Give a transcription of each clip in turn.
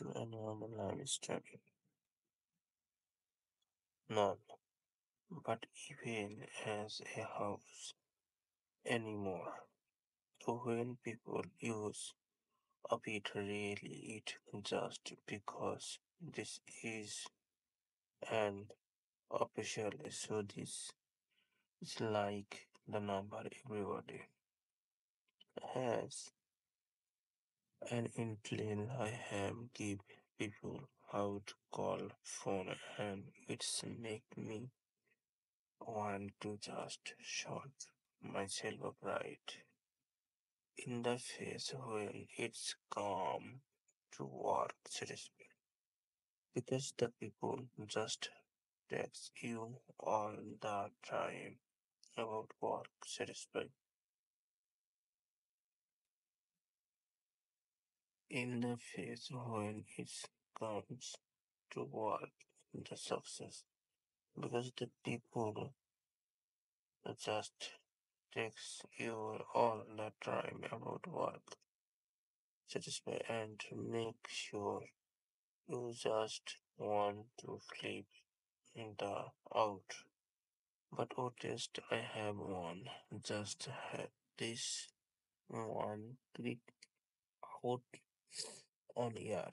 to another livestock. None, but even as a house anymore. So when people use of it, really it just because this is an official, so this is like the number everybody has. And in plain, I have give people how to call phone, and it's make me want to just shot myself upright in the face when it's come to work seriously, because the people just text you all the time about work seriously. In the face when it comes to work the success, because the people just text you all the time about work satisfy and make sure you just want to flip the out. But what test I have one just had this one click out on air.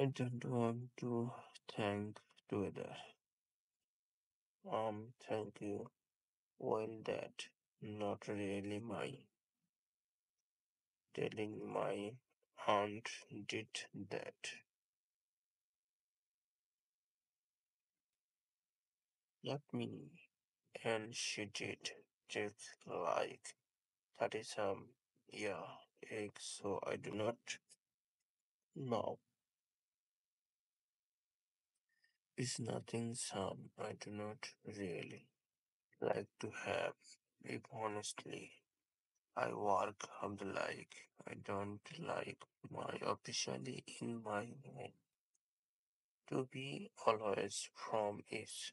I don't want to thank Twitter. Thank you. Well, that not really my telling my aunt did that. Not me. And she did just like 30 some eggs, so I do not know. It's nothing some I do not really like to have, if honestly I work on the like. I don't like my officially in my home to be always from is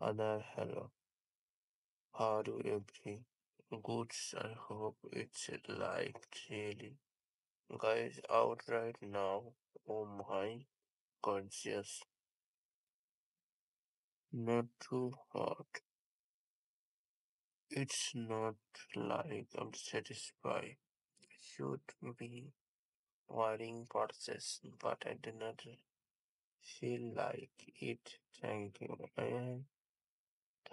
other hello how do every goods. I hope it's like really guys out right now. Oh my conscious. Not too hot. It's not like I'm satisfied. I should be worrying process, but I do not feel like it. Thank you. I am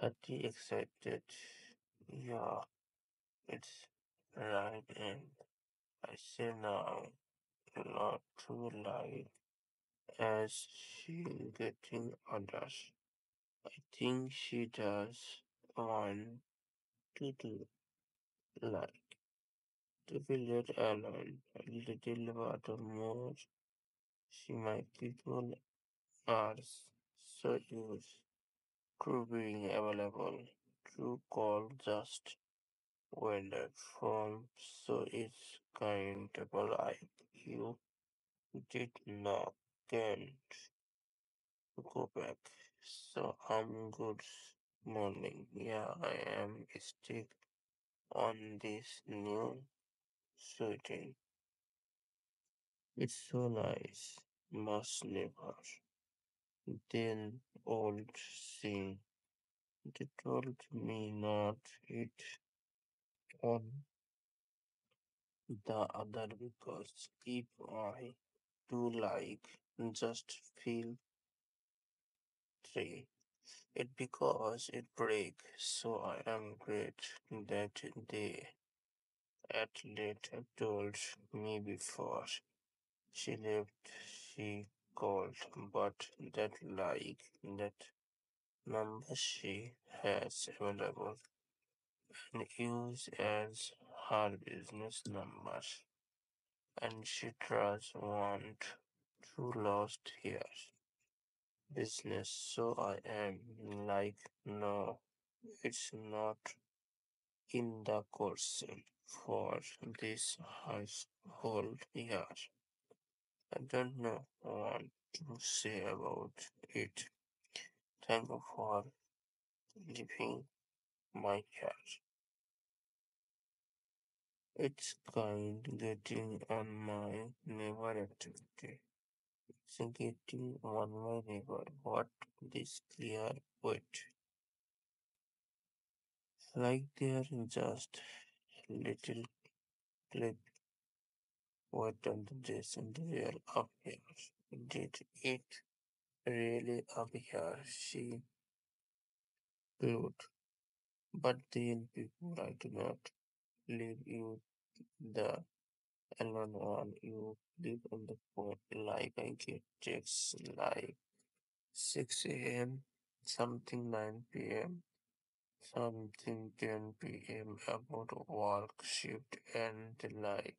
30 excited. Yeah, it's right, and I say now not too light as she getting others. I think she does want to do like to be let alone a little, but more she might people are so used to being available to call just when at home, so it's kind of like you did not can't go back. So good morning. Yeah, I am stick on this new shooting. It's so nice, must never. Then old thing. They told me not it on the other, because if I do like just feel three. It because it breaks, so I am great that they at least told me before she left she called, but that like that number she has available and use as her business number, and she tries want to lost here business. So I am like no, it's not in the course for this household year. I don't know what to say about it. Thank you for giving my cat. It's kind getting on my neighbor activity. It's getting on my neighbor. What this clear poet? Like they're just little clip what on the dress and the real up here. Did it really up here? She glowed. But then people I do not leave you the alone one. You live on the phone like I get texts like 6 a.m. something 9 p.m. something 10 p.m. about work shift and the like.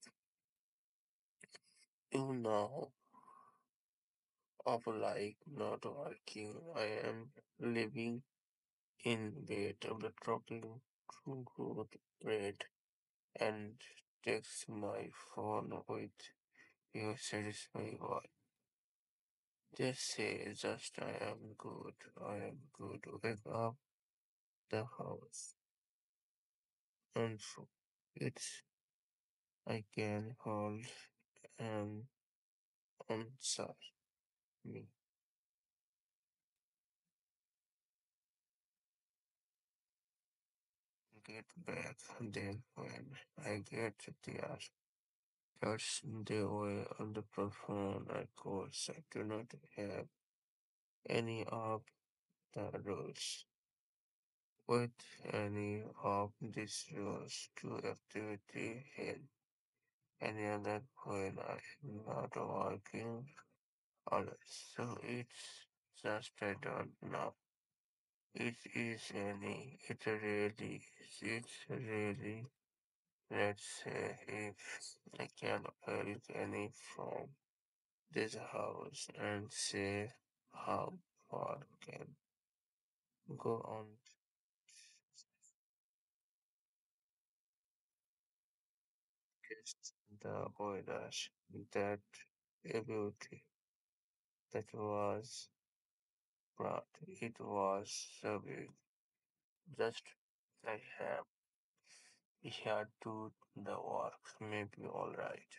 You know of like not working. I am living in bed of the talking true growth bread and text my phone with your satisfying voice. Just say just I am good. Wake up the house. And so it's I can hold and answer me. Get back then when I get there. That's the way on the platform. Of course, I do not have any of the rules. With any of these rules to activity help any other when I am not working always. So it's just I don't know. It really is. Let's say if I can help any from this house and say how far can go on. Just the voidage that ability that was but it was so big. Just I have here to the works maybe all right.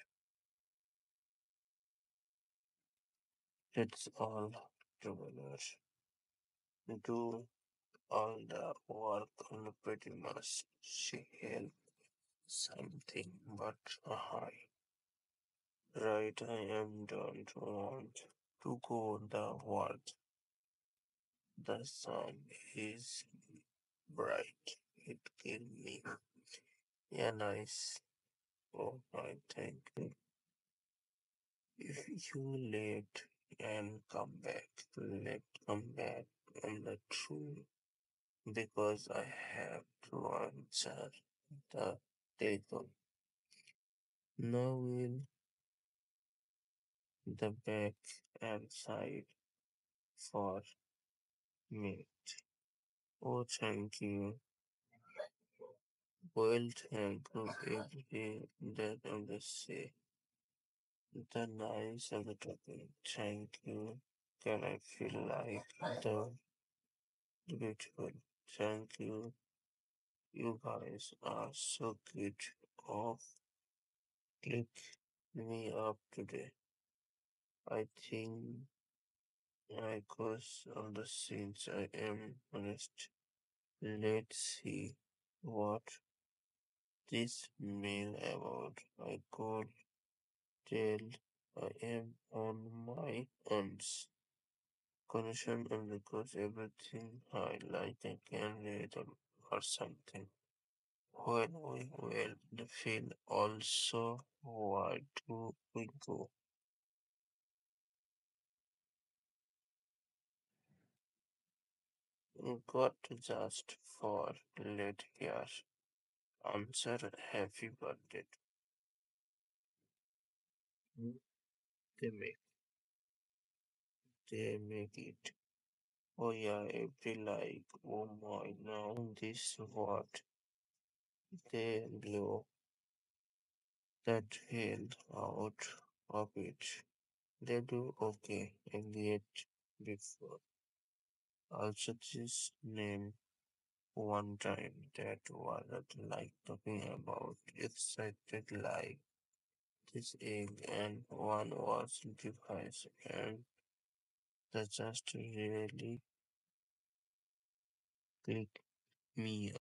It's all travelers. Do all the work on pretty much she help something but high. Right, I am don't want to go the world. The sun is bright. It gives me a nice. Oh, I thank you. If you late and come back on the true, because I have to answer the telephone. Now will the back and side for mate. Oh, thank you. Well, thank you. Everything that on the say. The nice of the topic. Thank you. Can I feel like the beautiful? Thank you. You guys are so cute. Oh, click me up today. I think. I cause on the scenes I am honest. Let's see what this mail about. I could tell I am on my aunt's condition and because everything I like I can read or something. When we will feel also why do we go? Got just for late here. Answer happy birthday. They make it. Oh yeah, every like. Oh my, now this what? They blow that hell out of it. They do okay and yet before. Also, this name One time that wasn't like talking about excited like this egg, and one was device, and that just really clicked me.